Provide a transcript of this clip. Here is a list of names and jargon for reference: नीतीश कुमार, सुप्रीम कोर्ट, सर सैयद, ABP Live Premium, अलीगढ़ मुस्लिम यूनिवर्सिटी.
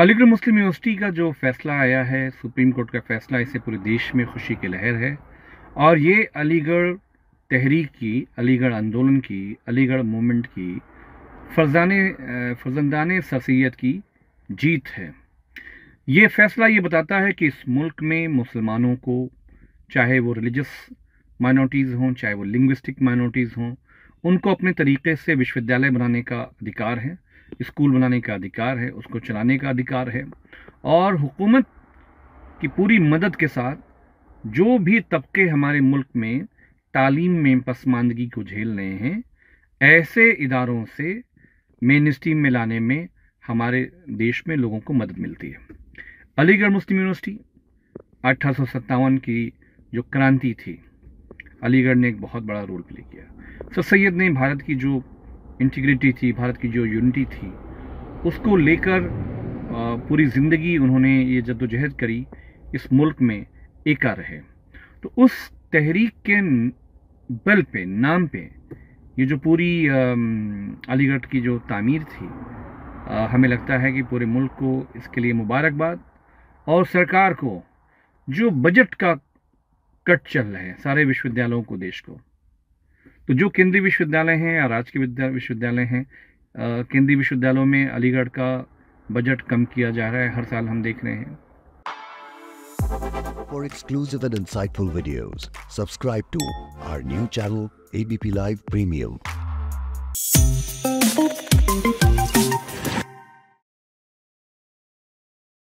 अलीगढ़ मुस्लिम यूनिवर्सिटी का जो फैसला आया है, सुप्रीम कोर्ट का फैसला, इससे पूरे देश में खुशी की लहर है। और ये अलीगढ़ तहरीक की, अलीगढ़ आंदोलन की, अलीगढ़ मूवमेंट की, फर्जंदाने सर सैयद की जीत है। ये फैसला ये बताता है कि इस मुल्क में मुसलमानों को, चाहे वो रिलीजियस माइनॉरिटीज़ हों, चाहे वो लिंग्विस्टिक माइनॉरिटीज़ हों, उनको अपने तरीके से विश्वविद्यालय बनाने का अधिकार है, स्कूल बनाने का अधिकार है, उसको चलाने का अधिकार है। और हुकूमत की पूरी मदद के साथ जो भी तबके हमारे मुल्क में तालीम में पसमानदगी को झेल रहे हैं, ऐसे इदारों से मेन स्ट्रीम में लाने में हमारे देश में लोगों को मदद मिलती है। अलीगढ़ मुस्लिम यूनिवर्सिटी 1857 की जो क्रांति थी, अलीगढ़ ने एक बहुत बड़ा रोल प्ले किया। सर सैयद ने भारत की जो इंटीग्रिटी थी, भारत की जो यूनिटी थी, उसको लेकर पूरी ज़िंदगी उन्होंने ये जद्दोजहद करी, इस मुल्क में एका रहे। तो उस तहरीक के बल पे, नाम पे, ये जो पूरी अलीगढ़ की जो तामीर थी, हमें लगता है कि पूरे मुल्क को इसके लिए मुबारकबाद। और सरकार को जो बजट का कट चल रहा है सारे विश्वविद्यालयों को, देश को, तो जो केंद्रीय विश्वविद्यालय हैं और राज्य के विश्वविद्यालय हैं, केंद्रीय विश्वविद्यालयों में अलीगढ़ का बजट कम किया जा रहा है, हर साल हम देख रहे हैं। For exclusive and insightful videos, subscribe to our new channel ABP Live Premium.